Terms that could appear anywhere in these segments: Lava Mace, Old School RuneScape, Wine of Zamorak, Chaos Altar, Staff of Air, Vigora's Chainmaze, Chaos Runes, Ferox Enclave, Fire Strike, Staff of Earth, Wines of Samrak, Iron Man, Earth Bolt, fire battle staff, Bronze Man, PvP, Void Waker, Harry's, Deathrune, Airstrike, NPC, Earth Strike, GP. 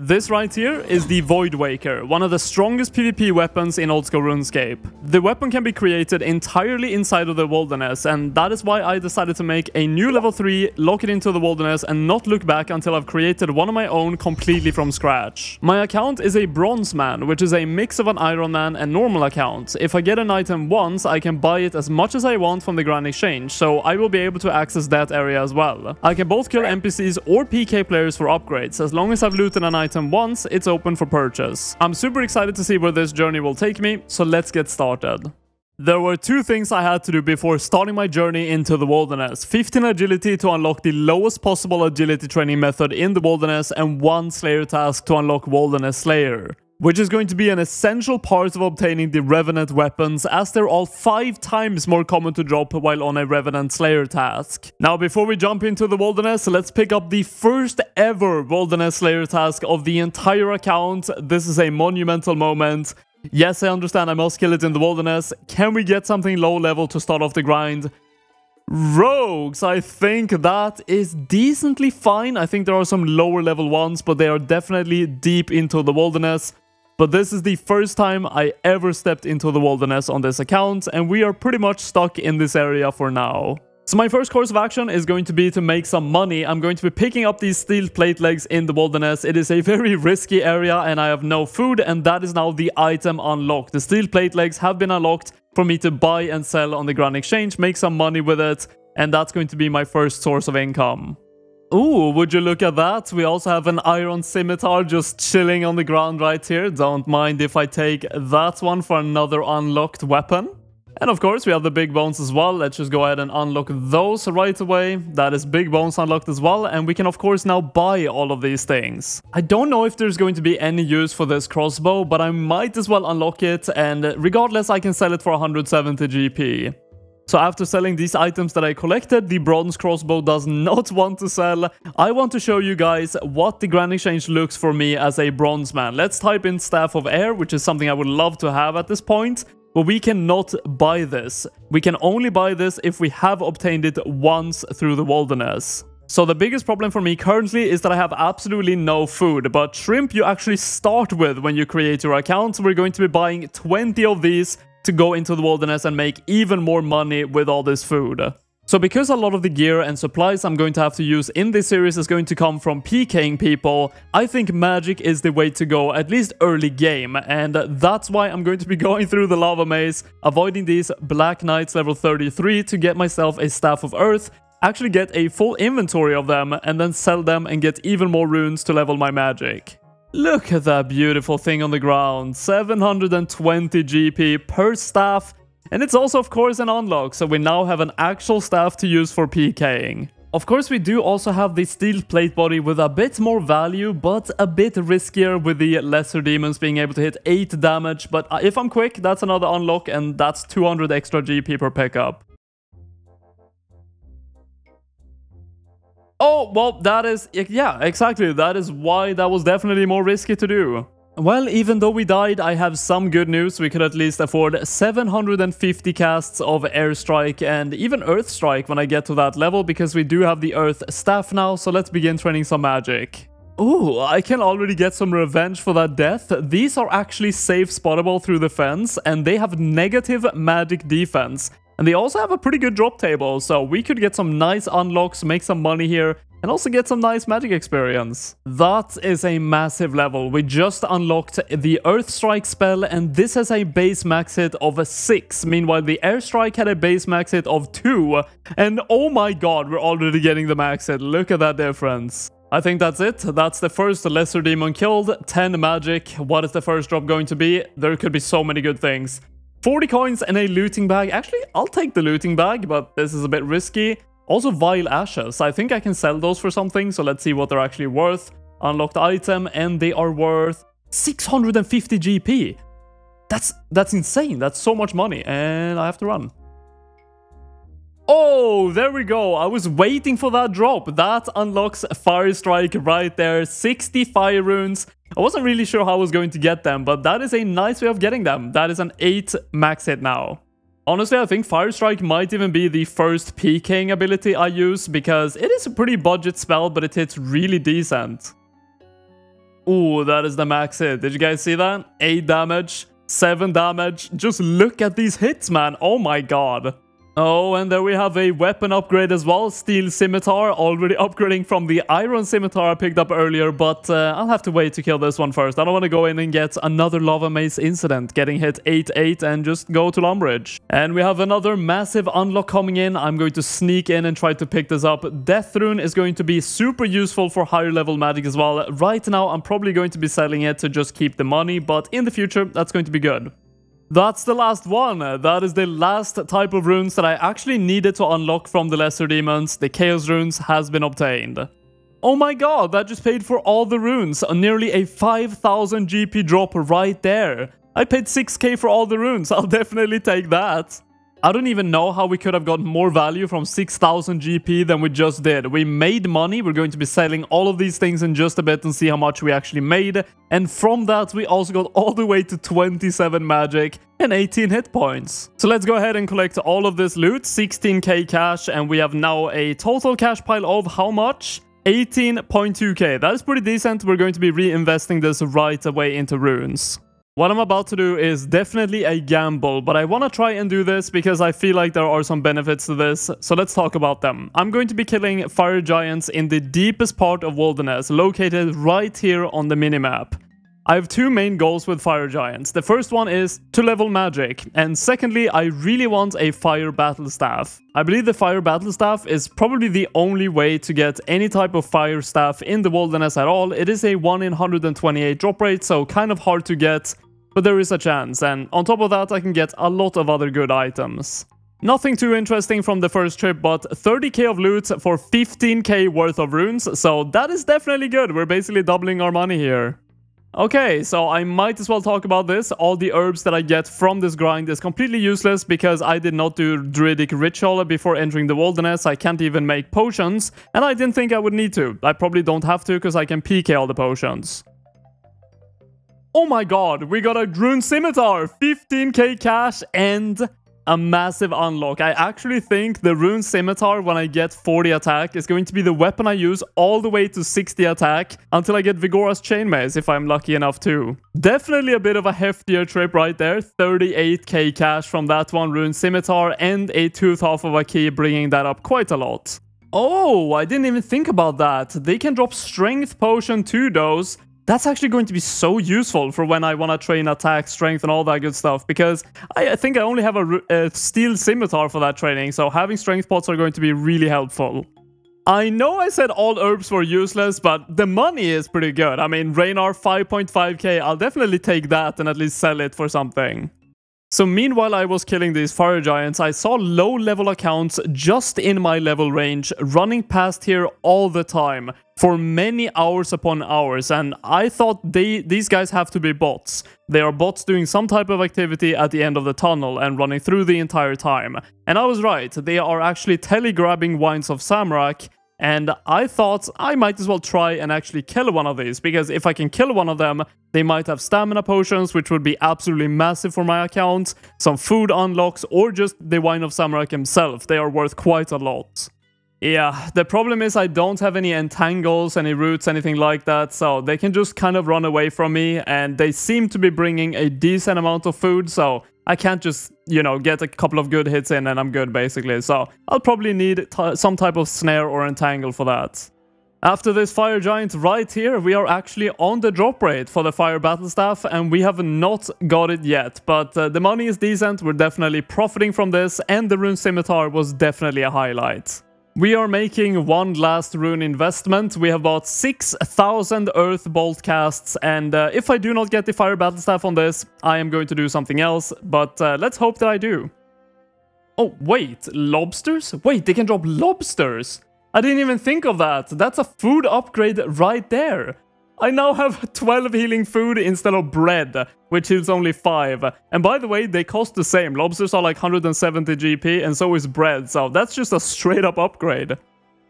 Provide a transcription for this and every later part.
This right here is the Void Waker, one of the strongest PvP weapons in Old School RuneScape. The weapon can be created entirely inside of the wilderness, and that is why I decided to make a new level 3, lock it into the wilderness and not look back until I've created one of my own completely from scratch. My account is a Bronze Man, which is a mix of an Iron Man and normal account. If I get an item once, I can buy it as much as I want from the Grand Exchange, so I will be able to access that area as well. I can both kill NPCs or PK players for upgrades, as long as I've looted an item once, it's open for purchase. I'm super excited to see where this journey will take me, so let's get started. There were two things I had to do before starting my journey into the wilderness. 15 agility to unlock the lowest possible agility training method in the wilderness, and 1 slayer task to unlock Wilderness Slayer, which is going to be an essential part of obtaining the Revenant weapons, as they're all 5 times more common to drop while on a Revenant Slayer task. Now, before we jump into the Wilderness, let's pick up the first ever Wilderness Slayer task of the entire account. This is a monumental moment. Yes, I understand I must kill it in the Wilderness. Can we get something low level to start off the grind? Rogues, I think that is decently fine. I think there are some lower level ones, but they are definitely deep into the Wilderness. But this is the first time I ever stepped into the wilderness on this account, and we are pretty much stuck in this area for now. So my first course of action is going to be to make some money. I'm going to be picking up these steel plate legs in the wilderness. It is a very risky area and I have no food, and that is now the item unlocked. The steel plate legs have been unlocked for me to buy and sell on the Grand Exchange, make some money with it, and that's going to be my first source of income. Ooh, would you look at that? We also have an iron scimitar just chilling on the ground right here. Don't mind if I take that one for another unlocked weapon. And of course, we have the big bones as well. Let's just go ahead and unlock those right away. That is big bones unlocked as well. And we can, of course, now buy all of these things. I don't know if there's going to be any use for this crossbow, but I might as well unlock it. And regardless, I can sell it for 170 GP. So after selling these items that I collected, the bronze crossbow does not want to sell. I want to show you guys what the Grand Exchange looks for me as a bronze man. Let's type in Staff of Air, which is something I would love to have at this point. But we cannot buy this. We can only buy this if we have obtained it once through the wilderness. So the biggest problem for me currently is that I have absolutely no food. But shrimp you actually start with when you create your account. We're going to be buying 20 of these to go into the wilderness and make even more money with all this food. So because a lot of the gear and supplies I'm going to have to use in this series is going to come from PKing people, I think magic is the way to go, at least early game. And that's why I'm going to be going through the Lava Maze, avoiding these Black Knights level 33 to get myself a Staff of Earth, actually get a full inventory of them, and then sell them and get even more runes to level my magic. Look at that beautiful thing on the ground, 720 GP per staff, and it's also of course an unlock, so we now have an actual staff to use for PKing. Of course we do also have the steel plate body with a bit more value, but a bit riskier with the lesser demons being able to hit 8 damage, but if I'm quick that's another unlock and that's 200 extra GP per pickup. Oh, well, that is... yeah, exactly. That is why that was definitely more risky to do. Well, even though we died, I have some good news. We could at least afford 750 casts of Airstrike and even Earth Strike when I get to that level, because we do have the Earth Staff now, so let's begin training some magic. Ooh, I can already get some revenge for that death. These are actually safe spottable through the fence, and they have negative magic defense. And they also have a pretty good drop table, so we could get some nice unlocks, make some money here, and also get some nice magic experience. That is a massive level. We just unlocked the Earth Strike spell, and this has a base max hit of 6. Meanwhile, the Airstrike had a base max hit of 2. And oh my god, we're already getting the max hit. Look at that difference. I think that's it. That's the first lesser demon killed. 10 magic. What is the first drop going to be? There could be so many good things. 40 coins and a looting bag. Actually, I'll take the looting bag, but this is a bit risky. Also, vile ashes. I think I can sell those for something, so let's see what they're actually worth. Unlocked item, and they are worth 650 GP. That's insane. That's so much money, and I have to run. Oh, there we go. I was waiting for that drop. That unlocks Fire Strike right there. 60 fire runes. I wasn't really sure how I was going to get them, but that is a nice way of getting them. That is an 8 max hit now. Honestly, I think Fire Strike might even be the first PKing ability I use, because it is a pretty budget spell, but it hits really decent. Ooh, that is the max hit. Did you guys see that? 8 damage, 7 damage. Just look at these hits, man. Oh my god. Oh, and there we have a weapon upgrade as well. Steel Scimitar, already upgrading from the Iron Scimitar I picked up earlier, but I'll have to wait to kill this one first. I don't want to go in and get another Lava Mace incident, getting hit 8-8 and just go to Lumbridge. And we have another massive unlock coming in. I'm going to sneak in and try to pick this up. Deathrune is going to be super useful for higher level magic as well. Right now, I'm probably going to be selling it to just keep the money, but in the future, that's going to be good. That's the last one. That is the last type of runes that I actually needed to unlock from the lesser demons. The Chaos Runes has been obtained. Oh my god, that just paid for all the runes. Nearly a 5,000 GP drop right there. I paid 6k for all the runes. I'll definitely take that. I don't even know how we could have gotten more value from 6,000 GP than we just did. We made money. We're going to be selling all of these things in just a bit and see how much we actually made. And from that, we also got all the way to 27 magic and 18 hit points. So let's go ahead and collect all of this loot, 16k cash, and we have now a total cash pile of how much? 18.2k. That is pretty decent. We're going to be reinvesting this right away into runes. What I'm about to do is definitely a gamble, but I want to try and do this because I feel like there are some benefits to this, so let's talk about them. I'm going to be killing fire giants in the deepest part of wilderness, located right here on the minimap. I have two main goals with fire giants. The first one is to level magic, and secondly, I really want a fire battle staff. I believe the fire battle staff is probably the only way to get any type of fire staff in the wilderness at all. It is a 1 in 128 drop rate, so kind of hard to get. But there is a chance, and on top of that I can get a lot of other good items. Nothing too interesting from the first trip, but 30k of loot for 15k worth of runes, so that is definitely good. We're basically doubling our money here. Okay, so I might as well talk about this. All the herbs that I get from this grind is completely useless because I did not do Druidic Ritual before entering the wilderness. I can't even make potions, and I didn't think I would need to. I probably don't have to because I can PK all the potions. Oh my god, we got a Rune Scimitar, 15k cash, and a massive unlock. I actually think the Rune Scimitar, when I get 40 attack, is going to be the weapon I use all the way to 60 attack until I get Vigora's Chainmaze, if I'm lucky enough too. Definitely a bit of a heftier trip right there, 38k cash from that one Rune Scimitar, and a tooth half of a key, bringing that up quite a lot. Oh, I didn't even think about that. They can drop Strength Potion to those. That's actually going to be so useful for when I want to train attack, strength, and all that good stuff, because I think I only have a Steel Scimitar for that training, so having strength pots are going to be really helpful. I know I said all herbs were useless, but the money is pretty good. I mean, Reynar 5.5k, I'll definitely take that and at least sell it for something. So meanwhile I was killing these fire giants, I saw low-level accounts just in my level range running past here all the time for many hours upon hours, and I thought these guys have to be bots. They are bots doing some type of activity at the end of the tunnel and running through the entire time. And I was right, they are actually telegrabbing Wines of Samrak, and I thought I might as well try and actually kill one of these, because if I can kill one of them, they might have stamina potions, which would be absolutely massive for my account, some food unlocks, or just the Wine of Zamorak himself. They are worth quite a lot. Yeah, the problem is I don't have any entangles, any roots, anything like that, so they can just kind of run away from me, and they seem to be bringing a decent amount of food, so I can't just, you know, get a couple of good hits in and I'm good, basically. So I'll probably need some type of snare or entangle for that. After this fire giant right here, we are actually on the drop rate for the fire battle staff, and we have not got it yet. But the money is decent, we're definitely profiting from this, and the Rune Scimitar was definitely a highlight. We are making one last rune investment. We have bought 6,000 Earth Bolt casts, and if I do not get the Fire Battle Staff on this, I am going to do something else, but let's hope that I do. Oh, wait, lobsters? Wait, they can drop lobsters? I didn't even think of that. That's a food upgrade right there. I now have 12 healing food instead of bread, which heals only 5. And by the way, they cost the same. Lobsters are like 170 GP, and so is bread, so that's just a straight up upgrade.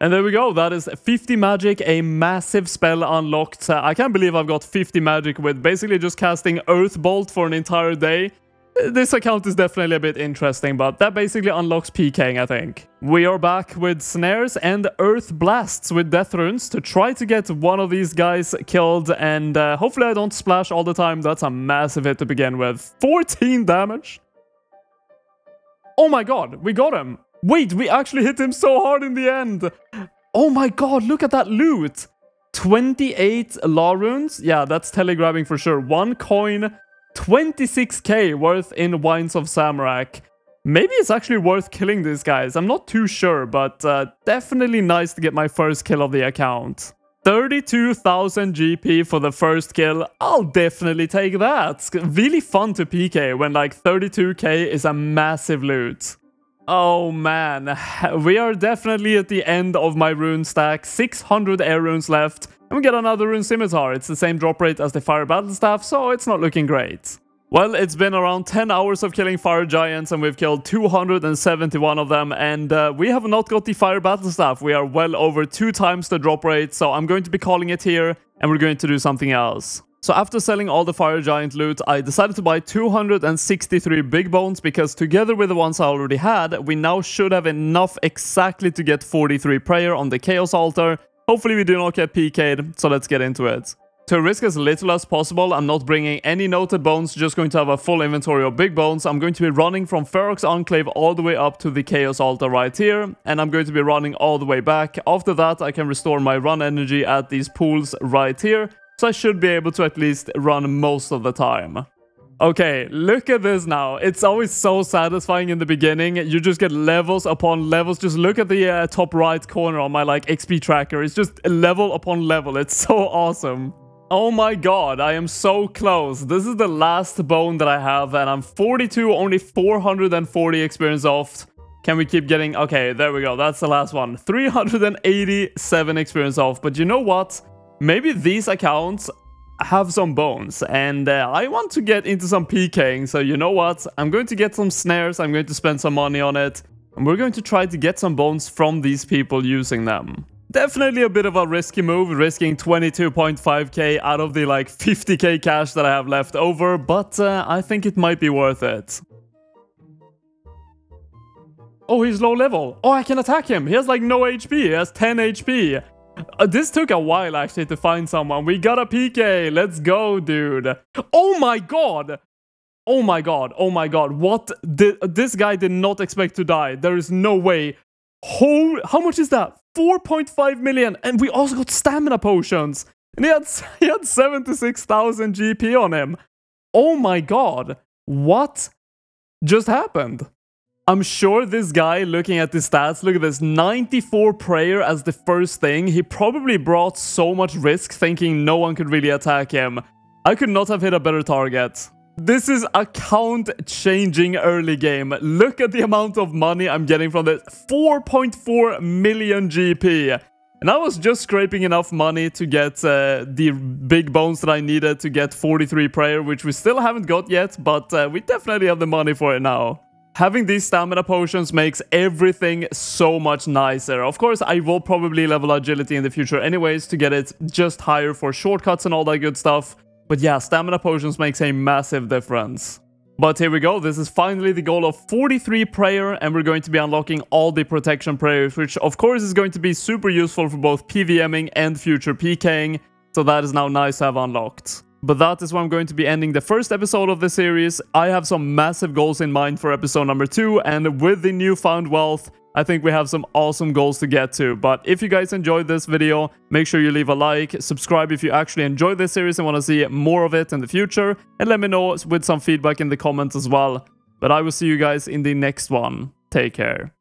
And there we go, that is 50 magic, a massive spell unlocked. I can't believe I've got 50 magic with basically just casting Earth Bolt for an entire day. This account is definitely a bit interesting, but that basically unlocks PKing, I think. We are back with snares and earth blasts with Deathrunes to try to get one of these guys killed, and hopefully I don't splash all the time. That's a massive hit to begin with. 14 damage. Oh my god, we got him. Wait, we actually hit him so hard in the end. Oh my god, look at that loot. 28 law runes. Yeah, that's telegrabbing for sure. 1 coin. 26k worth in Wines of Samrak. Maybe it's actually worth killing these guys. I'm not too sure, but definitely nice to get my first kill of the account. 32,000 GP for the first kill. I'll definitely take that. It's really fun to PK when like 32k is a massive loot. Oh man, we are definitely at the end of my rune stack. 600 air runes left. And we get another Rune Scimitar. It's the same drop rate as the Fire Battle Staff, so it's not looking great. Well, it's been around 10 hours of killing Fire Giants, and we've killed 271 of them, and we have not got the Fire Battle Staff. We are well over 2 times the drop rate, so I'm going to be calling it here, and we're going to do something else. So after selling all the Fire Giant loot, I decided to buy 263 Big Bones, because together with the ones I already had, we now should have enough exactly to get 43 Prayer on the Chaos Altar. Hopefully we do not get PK'd, so let's get into it. To risk as little as possible, I'm not bringing any noted bones, just going to have a full inventory of big bones. I'm going to be running from Ferox Enclave all the way up to the Chaos Altar right here, and I'm going to be running all the way back. After that, I can restore my run energy at these pools right here, so I should be able to at least run most of the time. Okay, look at this now. It's always so satisfying in the beginning. You just get levels upon levels. Just look at the top right corner on my like XP tracker. It's just level upon level. It's so awesome. Oh my god, I am so close. This is the last bone that I have, and I'm 42, only 440 experience off. Can we keep getting... Okay, there we go. That's the last one. 387 experience off. But you know what? Maybe these accounts have some bones, and I want to get into some PKing, so you know what, I'm going to get some snares, I'm going to spend some money on it, and we're going to try to get some bones from these people using them. Definitely a bit of a risky move, risking 22.5k out of the like 50k cash that I have left over, but I think it might be worth it. Oh, he's low level. Oh, I can attack him. He has like no HP. He has 10 HP. This took a while actually to find someone. We got a PK. Let's go, dude. Oh my god. Oh my god. Oh my god. What? This guy did not expect to die. There is no way. How much is that? 4.5 million. And we also got stamina potions. And he had 76,000 GP on him. Oh my god. What just happened? I'm sure this guy, looking at the stats, look at this, 94 prayer as the first thing. He probably brought so much risk thinking no one could really attack him. I could not have hit a better target. This is account-changing early game. Look at the amount of money I'm getting from this. 4.4 million GP. And I was just scraping enough money to get the big bones that I needed to get 43 prayer, which we still haven't got yet, but we definitely have the money for it now. Having these stamina potions makes everything so much nicer. Of course, I will probably level agility in the future anyways to get it just higher for shortcuts and all that good stuff. But yeah, stamina potions makes a massive difference. But here we go. This is finally the goal of 43 prayer, and we're going to be unlocking all the protection prayers, which of course is going to be super useful for both PVMing and future PKing. So that is now nice to have unlocked. But that is where I'm going to be ending the first episode of the series. I have some massive goals in mind for episode number 2, and with the newfound wealth, I think we have some awesome goals to get to. But if you guys enjoyed this video, make sure you leave a like, subscribe if you actually enjoyed this series and want to see more of it in the future, and let me know with some feedback in the comments as well. But I will see you guys in the next one. Take care.